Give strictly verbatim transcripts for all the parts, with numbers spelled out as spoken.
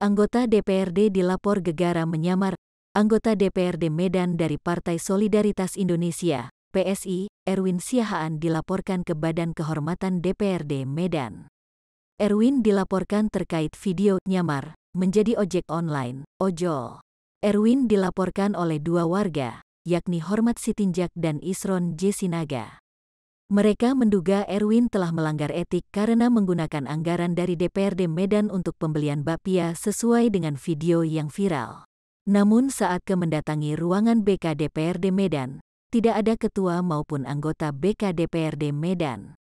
Anggota D P R D dilapor gegara menyamar. Anggota D P R D Medan dari Partai Solidaritas Indonesia, P S I, Erwin Siahaan dilaporkan ke Badan Kehormatan D P R D Medan. Erwin dilaporkan terkait video nyamar menjadi ojek online, ojol. Erwin dilaporkan oleh dua warga, yakni Hormat Sitinjak dan Isron J. Sinaga. Mereka menduga Erwin telah melanggar etik karena menggunakan anggaran dari D P R D Medan untuk pembelian bakpia sesuai dengan video yang viral. Namun saat ke mendatangi ruangan B K D P R D Medan, tidak ada ketua maupun anggota B K D P R D Medan.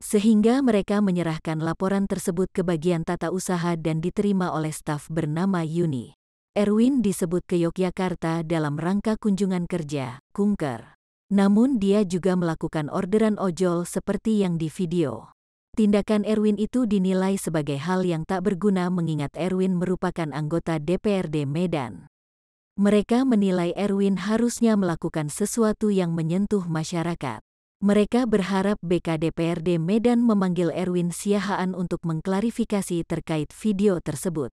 Sehingga mereka menyerahkan laporan tersebut ke bagian tata usaha dan diterima oleh staf bernama Yuni. Erwin disebut ke Yogyakarta dalam rangka kunjungan kerja, kunker. Namun dia juga melakukan orderan ojol seperti yang di video. Tindakan Erwin itu dinilai sebagai hal yang tak berguna mengingat Erwin merupakan anggota D P R D Medan. Mereka menilai Erwin harusnya melakukan sesuatu yang menyentuh masyarakat. Mereka berharap B K D P R D Medan memanggil Erwin Siahaan untuk mengklarifikasi terkait video tersebut,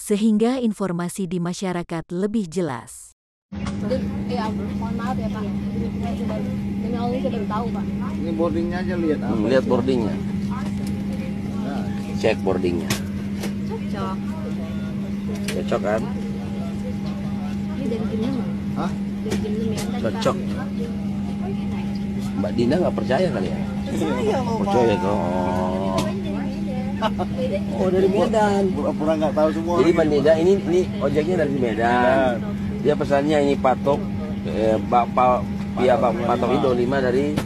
sehingga informasi di masyarakat lebih jelas. Ya, mohon maaf ya Pak, saya sudah, dari awalnya saya belum tahu Pak. Ini boardingnya aja lihat. Hmm, lihat boardingnya. Cek boardingnya. Cocok. Cocok kan? Ini dari jam enam. Hah? Dari jam enam. Cocok. Mbak Dina nggak percaya kali ya? Percaya loh Pak. Percaya tuh. Oh. Oh dari Medan. Pura-pura nggak tahu semua. Jadi Mbak Dina ini ini ojeknya dari Medan. Dia pesannya ini patok eh, bakpal pia bak, patok itu lima dari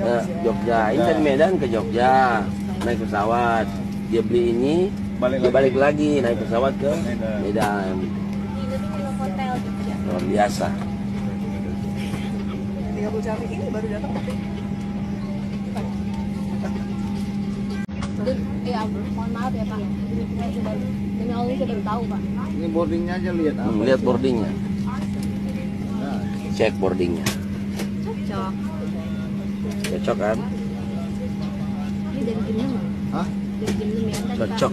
eh, Jogja. Ini dari Medan ke Jogja naik pesawat. Dia beli ini balik, dia balik lagi. lagi naik pesawat ke Medan. Luar biasa. Ini baru datang. Ya, mohon maaf ya Pak. Saya sudah, dari awalnya saya belum tahu Pak. Ini boardingnya aja lihat. Hmm, lihat boardingnya. Cek boardingnya. Cocok. Cocok kan? Ini dari jam enam. Hah? Dari jam enam. Cocok.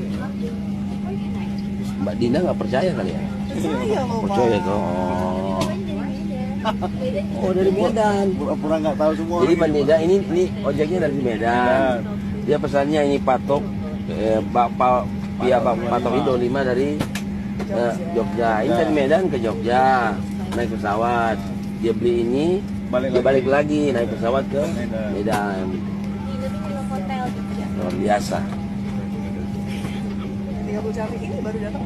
Mbak Dina nggak percaya kali ya? Percaya loh Pak. Percaya tuh. Oh. Oh dari Medan. Pura-pura nggak tahu semua. Jadi Mbak Dina ini ini ojeknya dari Medan. Dia pesannya ini patok eh, bakpal pia bak, patok itu lima dari eh, Jogja. Ini dari Medan ke Jogja naik pesawat. Dia beli ini balik, dia balik lagi. lagi naik pesawat ke Medan. Luar biasa. Ini baru datang.